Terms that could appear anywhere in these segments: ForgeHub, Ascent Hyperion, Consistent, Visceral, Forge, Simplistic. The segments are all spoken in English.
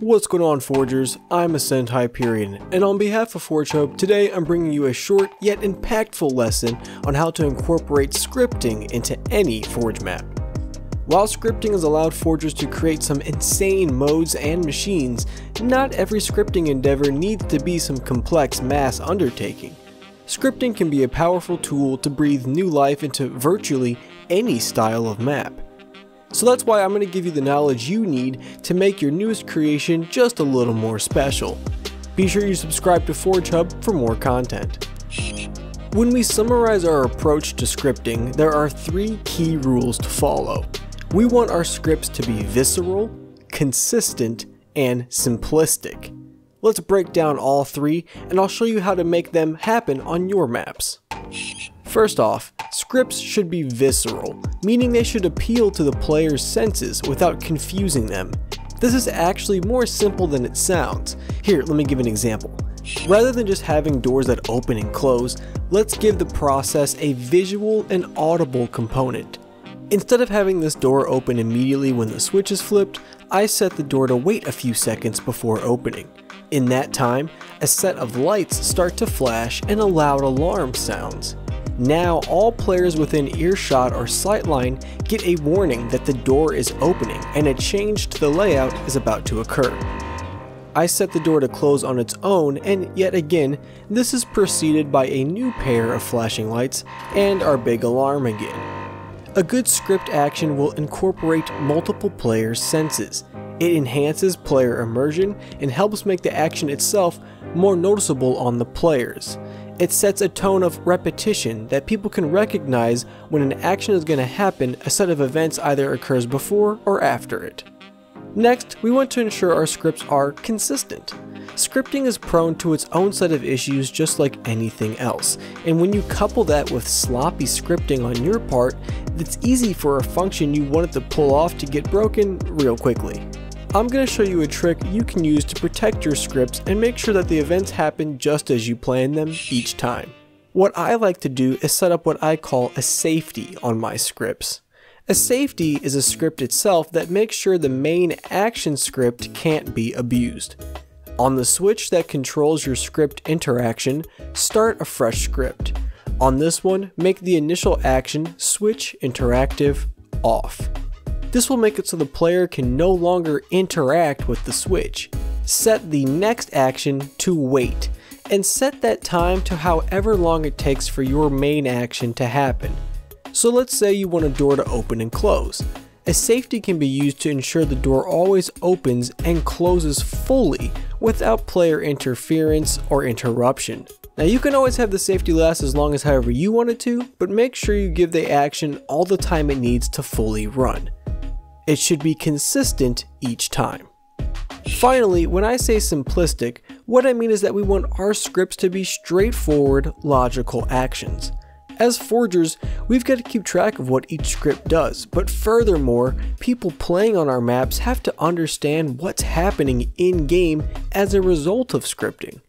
What's going on, Forgers? I'm Ascent Hyperion, and on behalf of ForgeHub, today I'm bringing you a short yet impactful lesson on how to incorporate scripting into any Forge map. While scripting has allowed Forgers to create some insane modes and machines, not every scripting endeavor needs to be some complex mass undertaking. Scripting can be a powerful tool to breathe new life into virtually any style of map. So that's why I'm going to give you the knowledge you need to make your newest creation just a little more special. Be sure you subscribe to ForgeHub for more content. When we summarize our approach to scripting, there are three key rules to follow. We want our scripts to be visceral, consistent, and simplistic. Let's break down all three, and I'll show you how to make them happen on your maps. First off, scripts should be visceral, meaning they should appeal to the player's senses without confusing them. This is actually more simple than it sounds. Here, let me give an example. Rather than just having doors that open and close, let's give the process a visual and audible component. Instead of having this door open immediately when the switch is flipped, I set the door to wait a few seconds before opening. In that time, a set of lights start to flash and a loud alarm sounds. Now all players within earshot or sightline get a warning that the door is opening and a change to the layout is about to occur. I set the door to close on its own, and yet again, this is preceded by a new pair of flashing lights and our big alarm again. A good script action will incorporate multiple players' senses. It enhances player immersion and helps make the action itself more noticeable on the players. It sets a tone of repetition that people can recognize when an action is going to happen, a set of events either occurs before or after it. Next, we want to ensure our scripts are consistent. Scripting is prone to its own set of issues just like anything else, and when you couple that with sloppy scripting on your part, it's easy for a function you wanted to pull off to get broken real quickly. I'm going to show you a trick you can use to protect your scripts and make sure that the events happen just as you plan them each time. What I like to do is set up what I call a safety on my scripts. A safety is a script itself that makes sure the main action script can't be abused. On the switch that controls your script interaction, start a fresh script. On this one, make the initial action switch interactive off. This will make it so the player can no longer interact with the switch. Set the next action to wait, and set that time to however long it takes for your main action to happen. So let's say you want a door to open and close. A safety can be used to ensure the door always opens and closes fully without player interference or interruption. Now, you can always have the safety last as long as however you want it to, but make sure you give the action all the time it needs to fully run. It should be consistent each time. Finally, when I say simplistic, what I mean is that we want our scripts to be straightforward, logical actions. As Forgers, we've got to keep track of what each script does, but furthermore, people playing on our maps have to understand what's happening in-game as a result of scripting.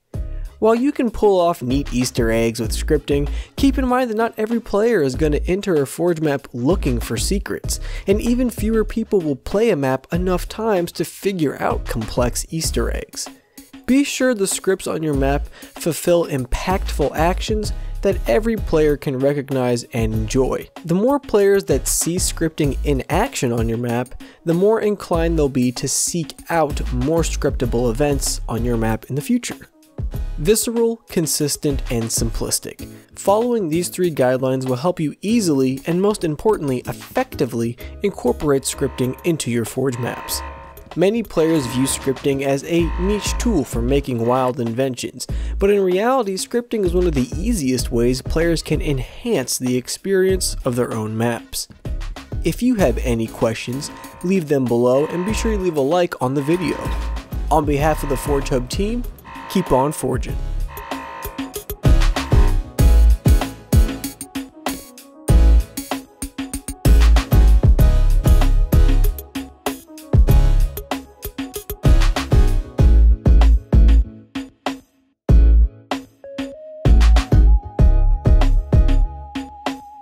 While you can pull off neat Easter eggs with scripting, keep in mind that not every player is going to enter a Forge map looking for secrets, and even fewer people will play a map enough times to figure out complex Easter eggs. Be sure the scripts on your map fulfill impactful actions that every player can recognize and enjoy. The more players that see scripting in action on your map, the more inclined they'll be to seek out more scriptable events on your map in the future. Visceral, consistent, and simplistic. Following these three guidelines will help you easily and, most importantly, effectively incorporate scripting into your Forge maps. Many players view scripting as a niche tool for making wild inventions, but in reality, scripting is one of the easiest ways players can enhance the experience of their own maps. If you have any questions, leave them below and be sure you leave a like on the video. On behalf of the ForgeHub team, keep on forging.